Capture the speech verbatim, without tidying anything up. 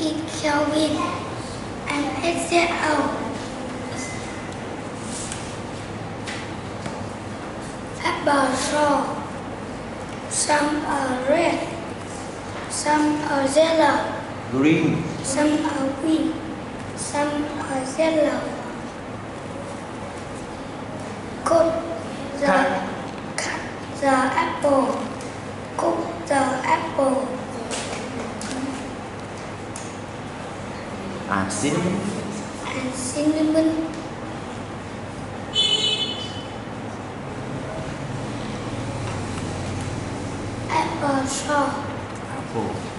It can win an exit out. Apples roll. Some are red, some are yellow. Green. Some are green, some are yellow. Cook the cut, cut the apple. Cook the apple. And cinnamon. And cinnamon. Apple straw. Apple.